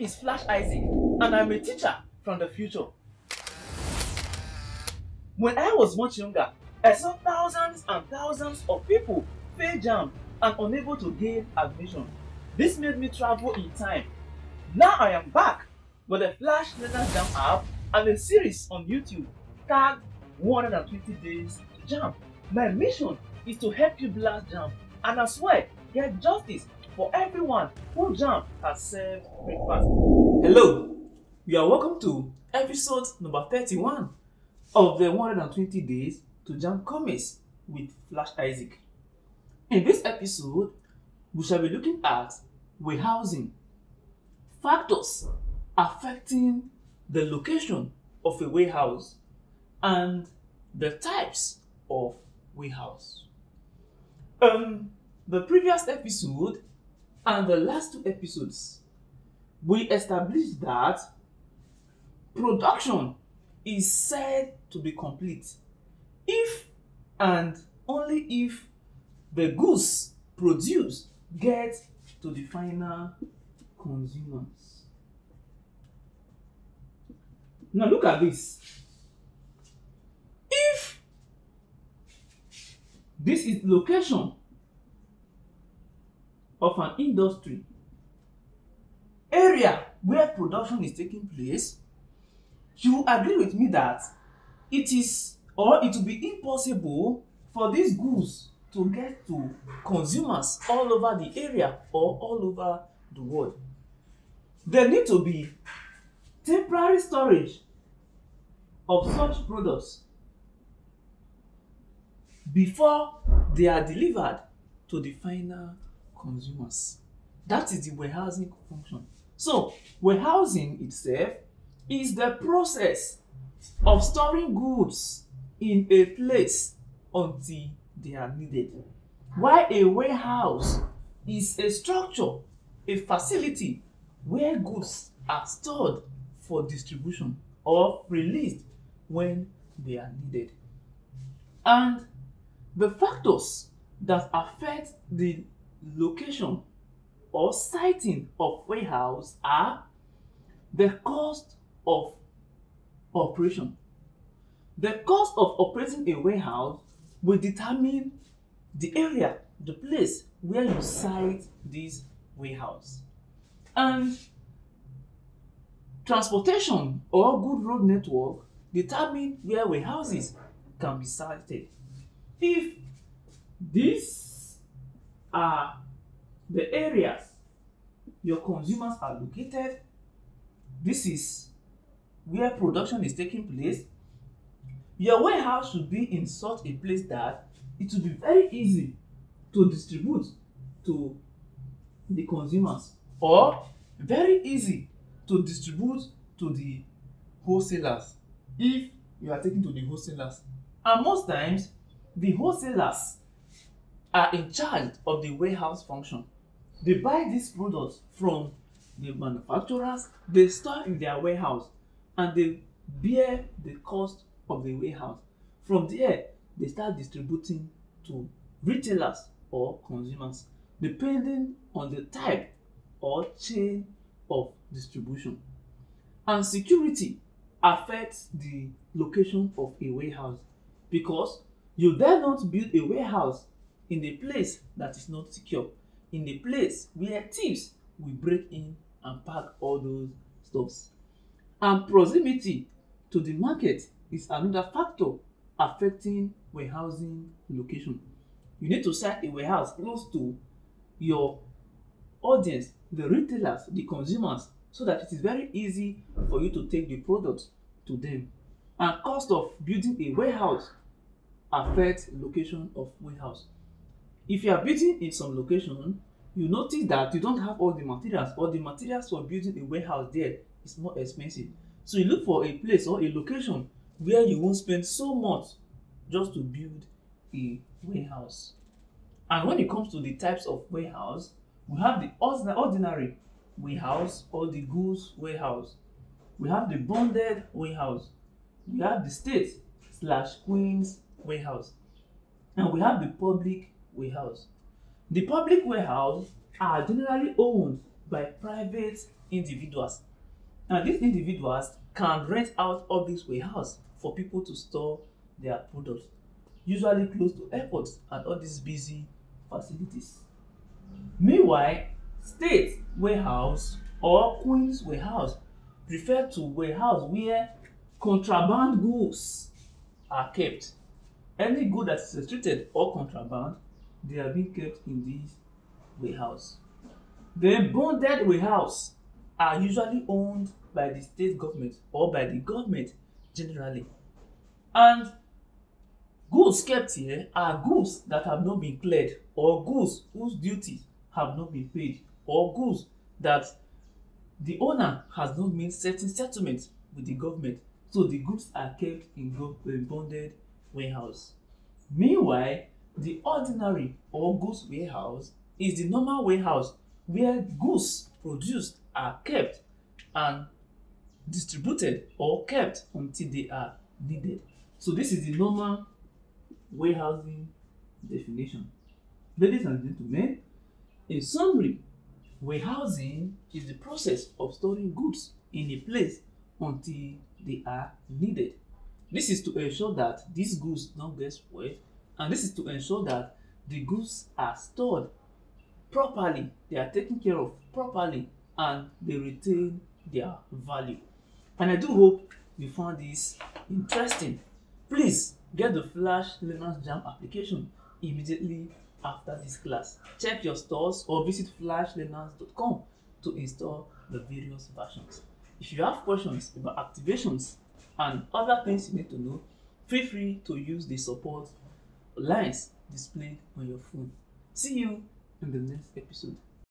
is Flash Isaac, and I'm a teacher from the future. When I was much younger, I saw thousands and thousands of people fail JAMB and unable to gain admission. This made me travel in time. Now I am back with the Flash JAMB app and a series on YouTube tagged 120 Days to JAMB. My mission is to help you blast JAMB and as well get justice for everyone who JAMB has served breakfast. Hello, you are welcome to episode number 31 of the 120 Days to JAMB comics with Flash Isaac. In this episode, we shall be looking at warehousing, factors affecting the location of a warehouse, and the types of warehouse. The previous episode and the last two episodes, we established that production is said to be complete if and only if the goods produced get to the final consumers. Now look at this. If this is location of an industry, area where production is taking place, you will agree with me that it is, or it will be impossible for these goods to get to consumers all over the area or all over the world. There need to be temporary storage of such products before they are delivered to the final consumers. That is the warehousing function. So, warehousing itself is the process of storing goods in a place until they are needed. While a warehouse is a structure, a facility where goods are stored for distribution or released when they are needed. And the factors that affect the location or siting of warehouse are the cost of operation. The cost of operating a warehouse will determine the area, the place where you site this warehouse. And transportation or good road network determine where warehouses can be sited. If these are the areas your consumers are located, this is where production is taking place, your warehouse should be in such a place that it will be very easy to distribute to the consumers or very easy to distribute to the wholesalers if you are taken to the wholesalers. And most times, the wholesalers are in charge of the warehouse function. They buy these products from the manufacturers, they store in their warehouse, and they bear the cost of the warehouse. From there, they start distributing to retailers or consumers, depending on the type or chain of distribution. And security affects the location of a warehouse because you dare not build a warehouse in a place that is not secure, in a place where thieves will break in and pack all those stuffs. And proximity to the market is another factor affecting warehousing location. You need to site a warehouse close to your audience, the retailers, the consumers, so that it is very easy for you to take the product to them. And cost of building a warehouse affects location of warehouse. If you are building in some location, you notice that you don't have all the materials, or the materials for building a warehouse there is more expensive. So you look for a place or a location where you won't spend so much just to build a warehouse. And when it comes to the types of warehouse, we have the ordinary warehouse or the goods warehouse. We have the bonded warehouse. We have the state/Queen's warehouse. And we have the public warehouse. The public warehouse are generally owned by private individuals. Now, these individuals can rent out this warehouse for people to store their products, usually close to airports and all these busy facilities. Meanwhile, state warehouse or Queen's warehouse refer to warehouse where contraband goods are kept. Any good that is restricted or contraband, they are being kept in these warehouse. The bonded warehouse are usually owned by the state government or by the government generally. And goods kept here are goods that have not been cleared, or goods whose duties have not been paid, or goods that the owner has not made certain settlement with the government. So the goods are kept in bonded warehouse. Meanwhile, the ordinary or goods warehouse is the normal warehouse where goods produced are kept and distributed or kept until they are needed. So this is the normal warehousing definition. Ladies and gentlemen, in summary, warehousing is the process of storing goods in a place until they are needed. This is to ensure that these goods don't get spoiled, and this is to ensure that the goods are stored properly, they are taken care of properly, and they retain their value. And I do hope you found this interesting. Please get the Flash Learners Jamb application immediately after this class. Check your stores or visit flashlearners.com to install the various versions. If you have questions about activations and other things you need to know, feel free to use the support lines displayed on your phone. See you in the next episode.